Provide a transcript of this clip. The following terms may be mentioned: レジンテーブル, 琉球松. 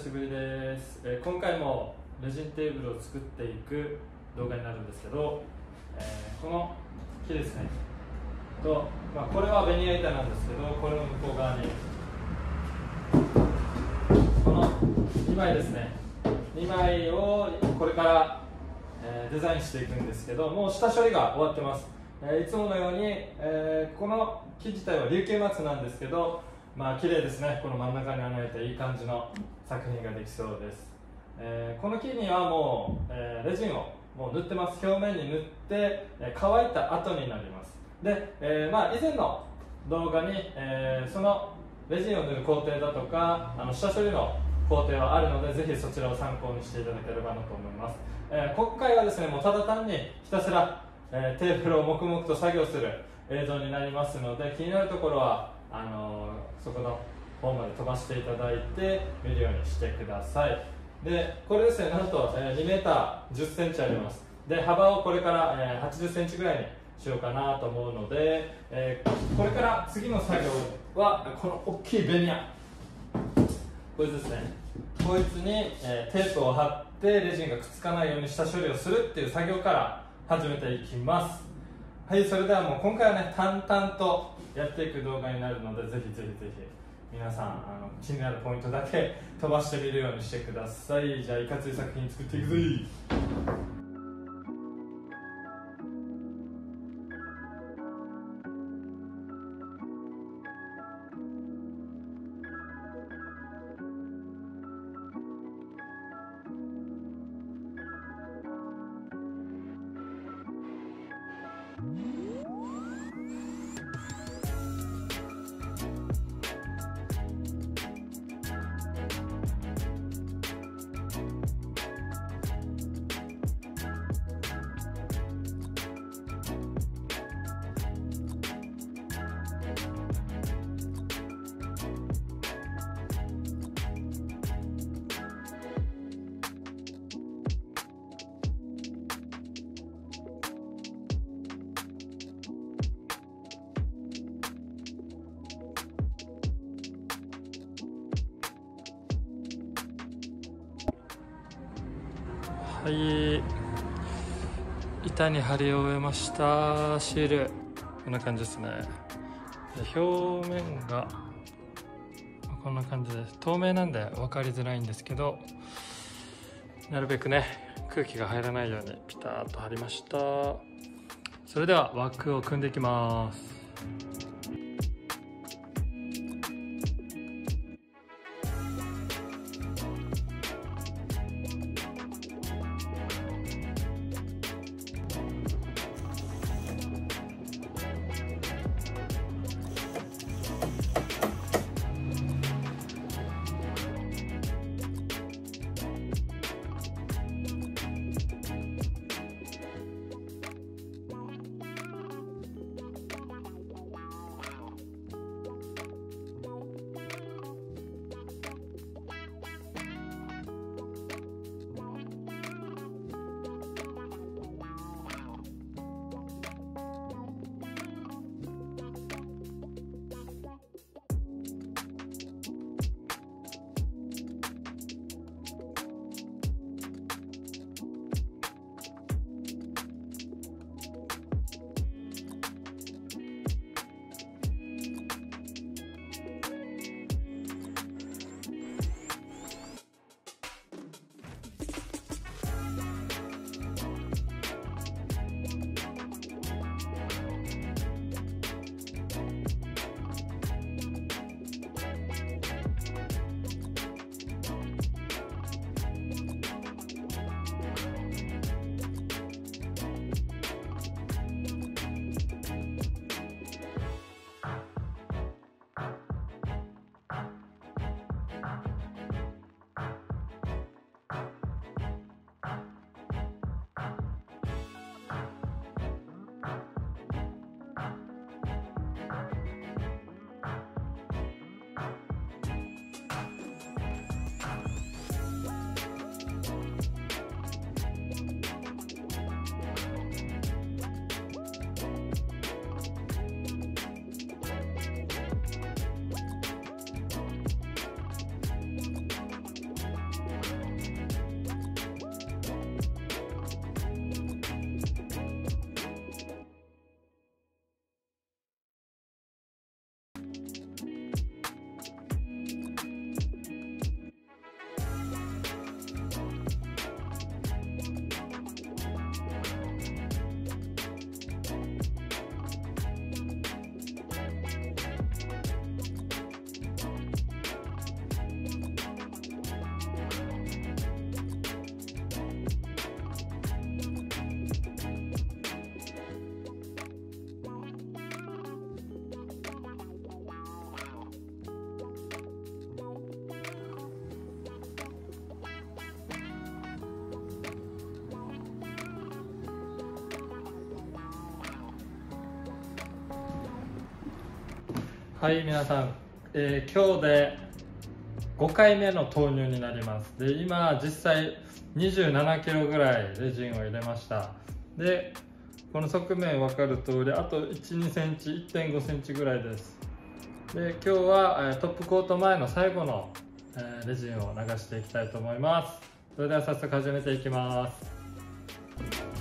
久しぶりです。今回もレジンテーブルを作っていく動画になるんですけど、この木ですねと、これはベニヤ板なんですけど、これの向こう側にこの2枚ですね、2枚をこれからデザインしていくんですけど、もう下処理が終わってます。いつものように、この木自体は琉球松なんですけど、綺麗ですね。この真ん中に穴開いていい感じの作品ができそうです。この木にはもう、レジンをもう塗ってます。表面に塗って、乾いた後になります。で、以前の動画に、そのレジンを塗る工程だとか下処理の工程はあるので、ぜひそちらを参考にしていただければなと思います。今回はですね、もうただ単にひたすら、テーブルを黙々と作業する映像になりますので、気になるところはそこの方まで飛ばしていただいて見るようにしてください。で、これですね、なんと 2m10cm あります。で、幅をこれから、80cm ぐらいにしようかなと思うので、これから次の作業はこの大きいベニヤ、こいつですね、こいつに、テープを貼ってレジンがくっつかないように下処理をするっていう作業から始めていきます。はい、それではもう今回はね、淡々とやっていく動画になるので、ぜひぜひぜひ皆さん気になるポイントだけ飛ばしてみるようにしてください。じゃあいかつい作品作っていくぜ。はい、板に貼り終えました。シールこんな感じですね。表面がこんな感じです。透明なんで分かりづらいんですけど、なるべくね空気が入らないようにピタッと貼りました。それでは枠を組んでいきます。はい、皆さん、今日で5回目の投入になります。で、今実際27キロぐらいレジンを入れました。で、この側面分かる通り、あと 1,2 センチ 1.5 センチぐらいです。で、今日はトップコート前の最後のレジンを流していきたいと思います。それでは早速始めていきます。